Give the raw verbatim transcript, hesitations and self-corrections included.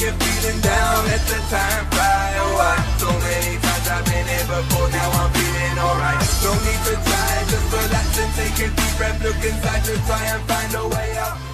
you're feeling down, let the time fly. Oh, I, so many times I've been here before, now I'm feeling alright. No need to try, just relax and take a deep breath, look inside to try and find a way out.